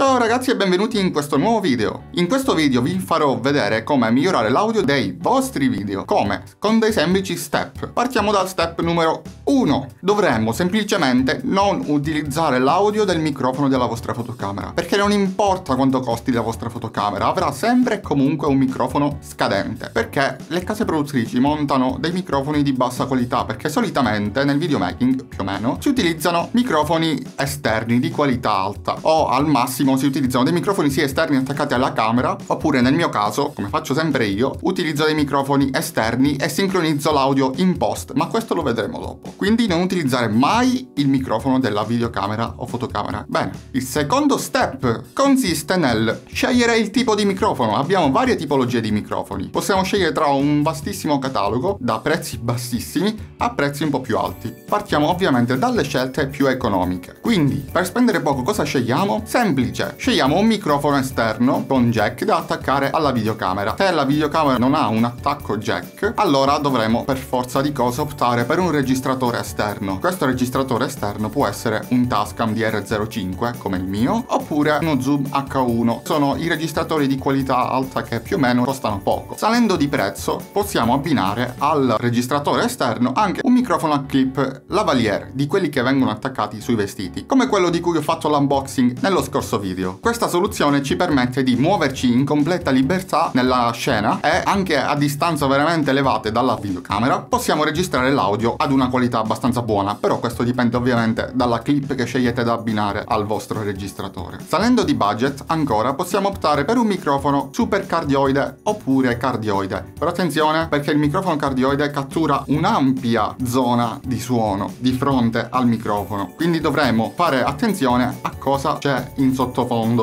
Ciao ragazzi e benvenuti in questo nuovo video. In questo video vi farò vedere come migliorare l'audio dei vostri video. Come? Con dei semplici step. Partiamo dal step numero 1. Dovremmo semplicemente non utilizzare l'audio del microfono della vostra fotocamera, perché non importa quanto costi la vostra fotocamera, avrà sempre e comunque un microfono scadente, perché le case produttrici montano dei microfoni di bassa qualità, perché solitamente nel videomaking, più o meno, si utilizzano microfoni esterni di qualità alta, o al massimo si utilizzano dei microfoni sia esterni attaccati alla camera, oppure nel mio caso, come faccio sempre io, utilizzo dei microfoni esterni e sincronizzo l'audio in post, ma questo lo vedremo dopo. Quindi non utilizzare mai il microfono della videocamera o fotocamera. Bene, il secondo step consiste nel scegliere il tipo di microfono. Abbiamo varie tipologie di microfoni, possiamo scegliere tra un vastissimo catalogo da prezzi bassissimi a prezzi un po' più alti. Partiamo ovviamente dalle scelte più economiche, quindi per spendere poco cosa scegliamo? Semplice. Scegliamo un microfono esterno con jack da attaccare alla videocamera. Se la videocamera non ha un attacco jack, allora dovremo per forza di cose optare per un registratore esterno. Questo registratore esterno può essere un Tascam DR-05 come il mio, oppure uno Zoom H1. Sono i registratori di qualità alta che più o meno costano poco. Salendo di prezzo possiamo abbinare al registratore esterno anche un microfono a clip lavalier, di quelli che vengono attaccati sui vestiti, come quello di cui ho fatto l'unboxing nello scorso video. Questa soluzione ci permette di muoverci in completa libertà nella scena e anche a distanze veramente elevate dalla videocamera possiamo registrare l'audio ad una qualità abbastanza buona, però questo dipende ovviamente dalla clip che scegliete da abbinare al vostro registratore. Salendo di budget ancora possiamo optare per un microfono super cardioide oppure cardioide, però attenzione perché il microfono cardioide cattura un'ampia zona di suono di fronte al microfono, quindi dovremo fare attenzione a cosa c'è in sottofondo.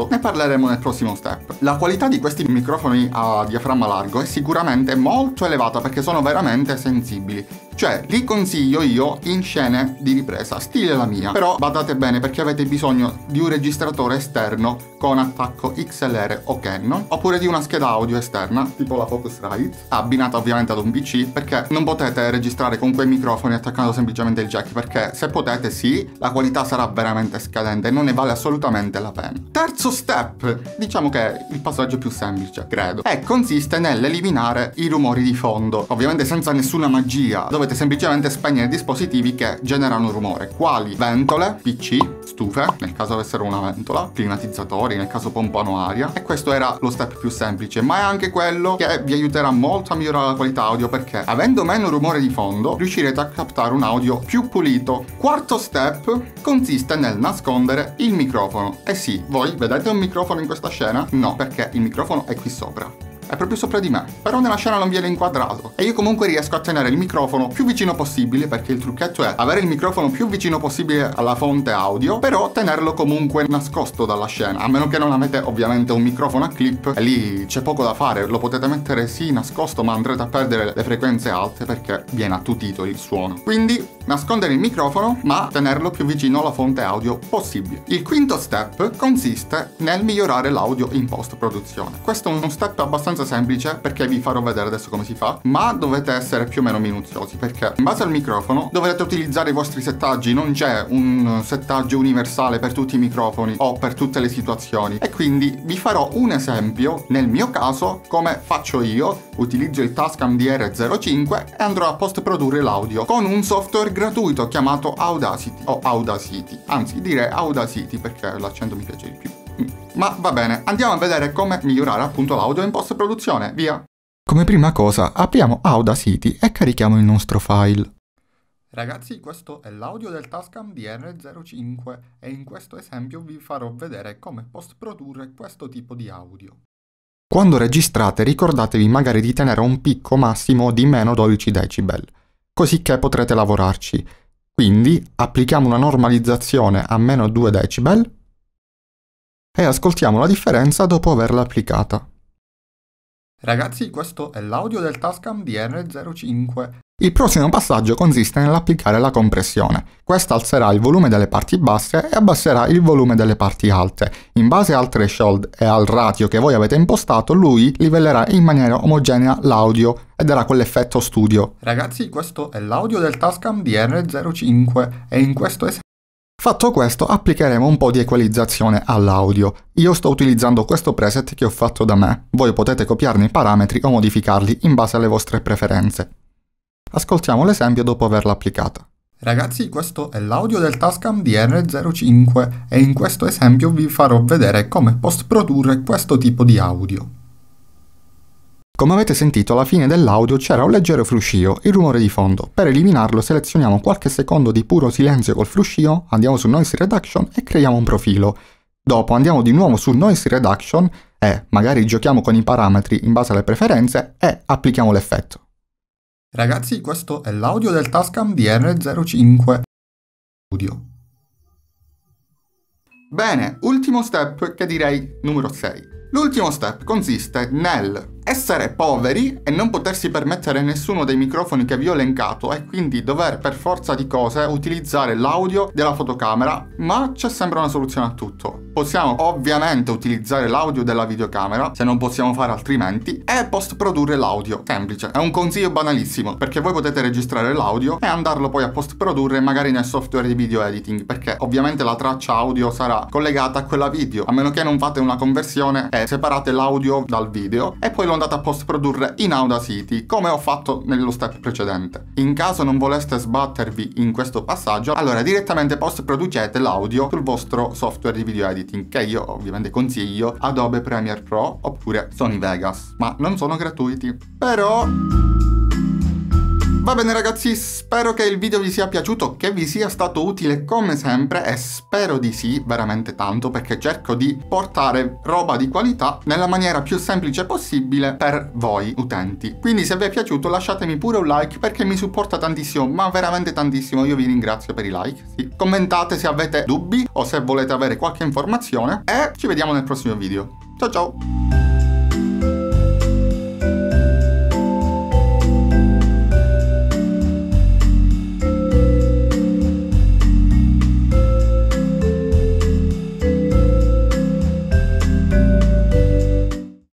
Ne parleremo nel prossimo step. La qualità di questi microfoni a diaframma largo è sicuramente molto elevata perché sono veramente sensibili. Cioè, li consiglio io in scene di ripresa, stile la mia. Però badate bene perché avete bisogno di un registratore esterno con attacco XLR o Canon, oppure di una scheda audio esterna, tipo la Focusrite, abbinata ovviamente ad un PC, perché non potete registrare con quei microfoni attaccando semplicemente il jack, perché se potete sì, la qualità sarà veramente scadente e non ne vale assolutamente la pena. Terzo step, diciamo che è il passaggio più semplice, credo, e consiste nell'eliminare i rumori di fondo, ovviamente senza nessuna magia, dove semplicemente spegnere dispositivi che generano rumore, quali ventole, PC, stufe, nel caso avessero una ventola, climatizzatori, nel caso pompano aria. E questo era lo step più semplice, ma è anche quello che vi aiuterà molto a migliorare la qualità audio, perché avendo meno rumore di fondo riuscirete a captare un audio più pulito. Quarto step consiste nel nascondere il microfono. E sì, voi vedete un microfono in questa scena? No, perché il microfono è qui sopra. È proprio sopra di me, però nella scena non viene inquadrato e io comunque riesco a tenere il microfono più vicino possibile, perché il trucchetto è avere il microfono più vicino possibile alla fonte audio, però tenerlo comunque nascosto dalla scena, a meno che non avete ovviamente un microfono a clip e lì c'è poco da fare, lo potete mettere sì nascosto ma andrete a perdere le frequenze alte perché viene attutito il suono. Quindi nascondere il microfono ma tenerlo più vicino alla fonte audio possibile. Il quinto step consiste nel migliorare l'audio in post produzione. Questo è uno step abbastanza semplice perché vi farò vedere adesso come si fa, ma dovete essere più o meno minuziosi perché in base al microfono dovrete utilizzare i vostri settaggi, non c'è un settaggio universale per tutti i microfoni o per tutte le situazioni, e quindi vi farò un esempio nel mio caso come faccio io. Utilizzo il Tascam DR-05 e andrò a post produrre l'audio con un software gratuito chiamato Audacity o Audacity, anzi direi Audacity perché l'accento mi piace di più. Ma va bene, andiamo a vedere come migliorare appunto l'audio in post-produzione, via! Come prima cosa apriamo Audacity e carichiamo il nostro file. Ragazzi, questo è l'audio del Tascam DR-05 e in questo esempio vi farò vedere come post-produrre questo tipo di audio. Quando registrate ricordatevi magari di tenere un picco massimo di meno 12 decibel, così che potrete lavorarci. Quindi applichiamo una normalizzazione a meno 2 decibel e ascoltiamo la differenza dopo averla applicata. Ragazzi, questo è l'audio del Tascam DR-05. Il prossimo passaggio consiste nell'applicare la compressione. Questa alzerà il volume delle parti basse e abbasserà il volume delle parti alte. In base al threshold e al ratio che voi avete impostato, lui livellerà in maniera omogenea l'audio e darà quell'effetto studio. Ragazzi, questo è l'audio del Tascam DR-05 e in questo esempio Fatto questo, applicheremo un po' di equalizzazione all'audio. Io sto utilizzando questo preset che ho fatto da me. Voi potete copiarne i parametri o modificarli in base alle vostre preferenze. Ascoltiamo l'esempio dopo averla applicata. Ragazzi, questo è l'audio del Tascam DR-05 e in questo esempio vi farò vedere come post-produrre questo tipo di audio. Come avete sentito, alla fine dell'audio c'era un leggero fruscio, il rumore di fondo. Per eliminarlo selezioniamo qualche secondo di puro silenzio col fruscio, andiamo su Noise Reduction e creiamo un profilo. Dopo andiamo di nuovo su Noise Reduction e magari giochiamo con i parametri in base alle preferenze e applichiamo l'effetto. Ragazzi, questo è l'audio del Tascam DR-05 Studio. Bene, ultimo step, che direi numero 6. L'ultimo step consiste nel essere poveri e non potersi permettere nessuno dei microfoni che vi ho elencato e quindi dover per forza di cose utilizzare l'audio della fotocamera, ma c'è sempre una soluzione a tutto. Possiamo ovviamente utilizzare l'audio della videocamera, se non possiamo fare altrimenti, e post-produrre l'audio. Semplice, è un consiglio banalissimo, perché voi potete registrare l'audio e andarlo poi a post-produrre magari nel software di video editing, perché ovviamente la traccia audio sarà collegata a quella video, a meno che non fate una conversione e separate l'audio dal video e poi lo andate a post-produrre in Audacity, come ho fatto nello step precedente. In caso non voleste sbattervi in questo passaggio, allora direttamente post-producete l'audio sul vostro software di video editing, che io ovviamente consiglio Adobe Premiere Pro oppure Sony Vegas, ma non sono gratuiti. Però va bene ragazzi, spero che il video vi sia piaciuto, che vi sia stato utile come sempre, e spero di sì veramente tanto, perché cerco di portare roba di qualità nella maniera più semplice possibile per voi utenti. Quindi se vi è piaciuto lasciatemi pure un like, perché mi supporta tantissimo, ma veramente tantissimo, io vi ringrazio per i like, sì. Commentate se avete dubbi o se volete avere qualche informazione e ci vediamo nel prossimo video. Ciao ciao!